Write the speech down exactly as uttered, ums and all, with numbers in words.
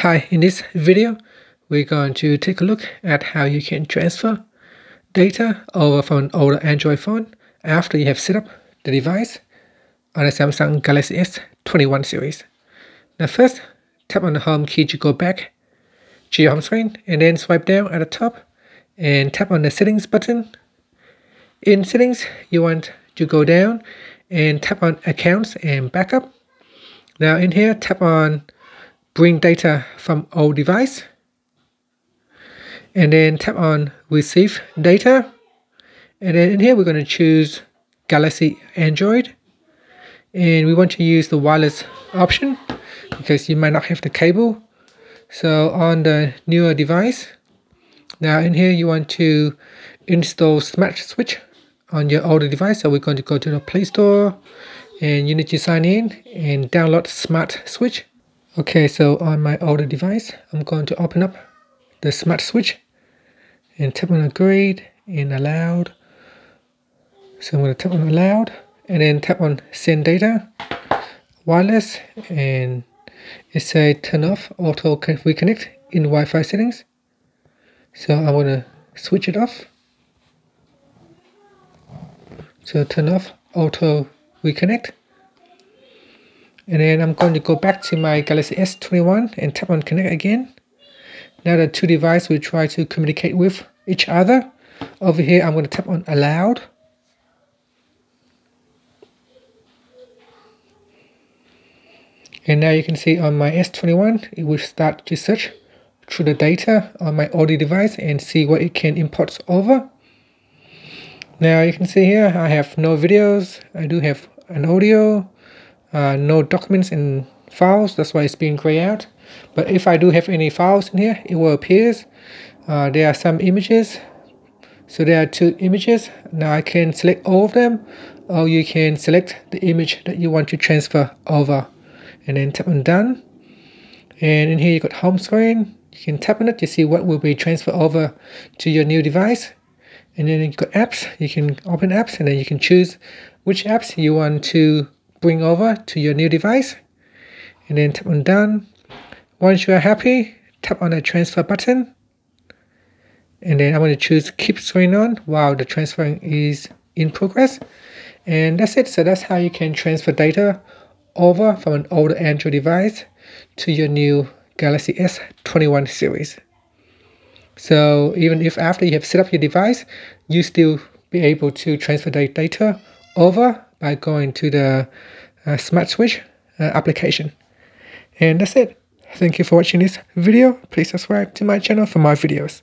Hi, in this video, we're going to take a look at how you can transfer data over from an older Android phone after you have set up the device on a Samsung Galaxy S twenty-one series. Now first, tap on the home key to go back to your home screen and then swipe down at the top and tap on the settings button. In settings, you want to go down and tap on accounts and backup. Now in here, tap on bring data from old device and then tap on receive data, and then in here we're going to choose Galaxy Android, and we want to use the wireless option because you might not have the cable. So on the newer device, now in here you want to install Smart Switch on your older device, so we're going to go to the Play Store and you need to sign in and download Smart Switch. Okay, so on my older device, I'm going to open up the Smart Switch and tap on agreed and allowed. So I'm going to tap on allowed and then tap on send data wireless, and it says turn off auto reconnect in Wi-Fi settings. So I'm going to switch it off. So turn off auto reconnect. And then I'm going to go back to my Galaxy S twenty-one and tap on connect again. Now the two devices will try to communicate with each other. Over here I'm going to tap on allowed. And now you can see on my S twenty-one it will start to search through the data on my older device and see what it can import over. Now you can see here I have no videos, I do have an audio. Uh, no documents and files, that's why it's being grayed out. But if I do have any files in here, it will appear. Uh, there are some images, so there are two images. Now I can select all of them, or you can select the image that you want to transfer over and then tap on done. And in here you got home screen, you can tap on it to see what will be transferred over to your new device. And then you got apps, you can open apps and then you can choose which apps you want to bring over to your new device and then tap on done. Once you are happy, tap on the transfer button and then I'm going to choose keep screen on while the transferring is in progress, and that's it. So that's how you can transfer data over from an older Android device to your new Galaxy S twenty-one series. So even if after you have set up your device, you still be able to transfer that data over by going to the uh, Smart Switch uh, application. And that's it. Thank you for watching this video. Please subscribe to my channel for more videos.